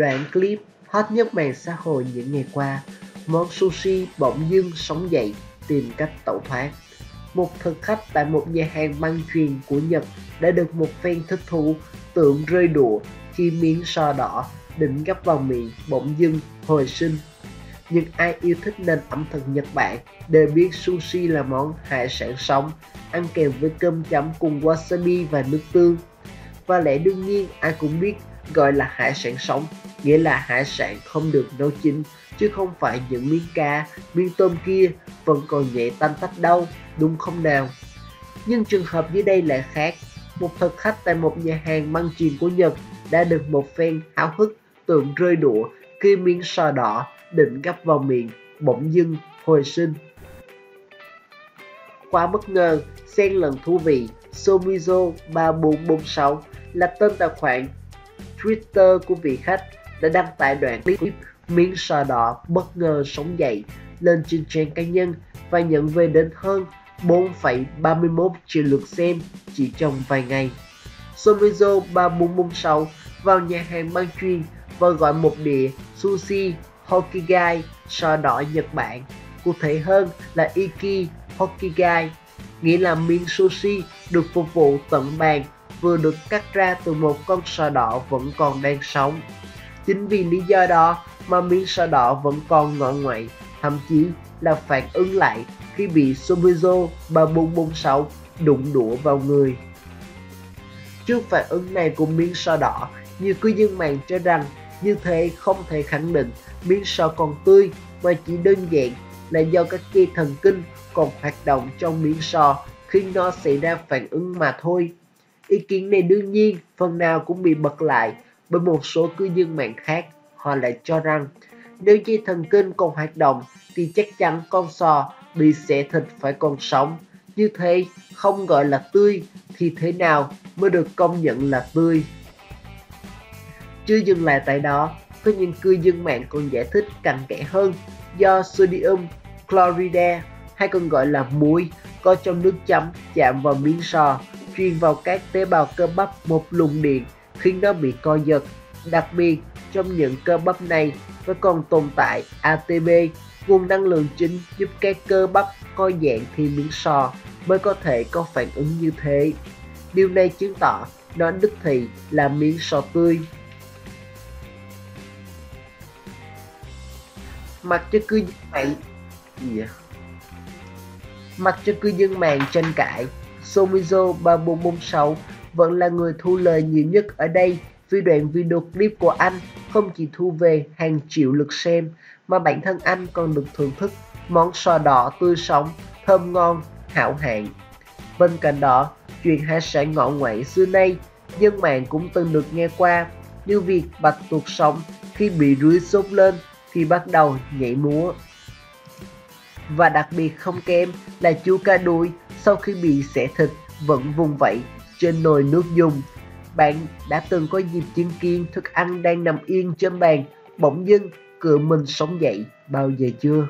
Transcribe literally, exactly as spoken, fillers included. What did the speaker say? Đoạn clip hot nhất mạng xã hội những ngày qua, món sushi bỗng dưng sống dậy tìm cách tẩu thoát. Một thực khách tại một nhà hàng băng chuyền của Nhật đã được một phen thích thú, tưởng rơi đũa khi miếng so đỏ định gắp vào miệng bỗng dưng hồi sinh. Nhưng ai yêu thích nền ẩm thực Nhật Bản đều biết sushi là món hải sản sống, ăn kèm với cơm chấm cùng wasabi và nước tương. Và lẽ đương nhiên ai cũng biết gọi là hải sản sống, nghĩa là hải sản không được nấu chín, chứ không phải những miếng cá, miếng tôm kia vẫn còn nhẹ tanh tách đâu, đúng không nào? Nhưng trường hợp dưới đây lại khác. Một thực khách tại một nhà hàng băng chuyền của Nhật đã được một phen háo hức, tưởng rơi đũa khi miếng sò đỏ định gắp vào miệng bỗng dưng hồi sinh. Quá bất ngờ, xen lẫn thú vị, Somezo ba bốn bốn sáu là tên tài khoản Twitter của vị khách đã đăng tải đoạn clip miếng sò đỏ bất ngờ sống dậy lên trên trang cá nhân và nhận về đến hơn bốn phẩy ba mốt triệu lượt xem chỉ trong vài ngày. Somezo ba bốn bốn sáu vào nhà hàng băng chuyền và gọi một đĩa sushi Hokigai sò đỏ Nhật Bản, cụ thể hơn là Iki Hokigai, nghĩa là miếng sushi được phục vụ tận bàn vừa được cắt ra từ một con sò đỏ vẫn còn đang sống. Chính vì lý do đó mà miếng sò đỏ vẫn còn ngọ ngoại, thậm chí là phản ứng lại khi bị Somezo ba bốn bốn sáu đụng đũa vào người. Trước phản ứng này của miếng sò đỏ, nhiều cư dân mạng cho rằng như thế không thể khẳng định miếng sò còn tươi, mà chỉ đơn giản là do các dây thần kinh còn hoạt động trong miếng sò khi nó xảy ra phản ứng mà thôi. Ý kiến này đương nhiên phần nào cũng bị bật lại bởi một số cư dân mạng khác. Họ lại cho rằng nếu dây thần kinh còn hoạt động thì chắc chắn con sò bị xẻ thịt phải còn sống. Như thế không gọi là tươi thì thế nào mới được công nhận là tươi? Chưa dừng lại tại đó, có những cư dân mạng còn giải thích cặn kẽ hơn do sodium chloride, hay còn gọi là muối, có trong nước chấm chạm vào miếng sò, truyền vào các tế bào cơ bắp một luồng điện khiến nó bị co giật. Đặc biệt, trong những cơ bắp này nó còn tồn tại a tê pê, nguồn năng lượng chính giúp các cơ bắp co giãn thì miếng sò mới có thể có phản ứng như thế. Điều này chứng tỏ nó đích thị là miếng sò tươi. Mặc cho cư dân mạng yeah. Mặc cho cư dân mạng tranh cãi, Somezo ba bốn bốn sáu vẫn là người thu lời nhiều nhất ở đây, vì đoạn video clip của anh không chỉ thu về hàng triệu lượt xem mà bản thân anh còn được thưởng thức món sò đỏ tươi sống thơm ngon hảo hạng. Bên cạnh đó, chuyện hải sản ngọ nguậy xưa nay dân mạng cũng từng được nghe qua, như việc bạch tuộc sống khi bị rưới sốt lên thì bắt đầu nhảy múa. Và đặc biệt không kém là chú cá đuôi sau khi bị xẻ thịt vẫn vùng vẫy trên nồi nước dùng. Bạn đã từng có dịp chứng kiến thức ăn đang nằm yên trên bàn bỗng dưng cựa mình sống dậy bao giờ chưa?